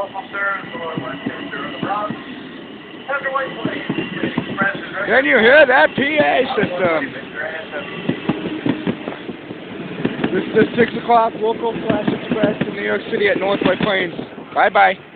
local service or Westchester or the Bronx. After White Plains, the express is right. Can you hear that PA system? This is the 6 o'clock local flash express in New York City at North White Plains. Bye bye.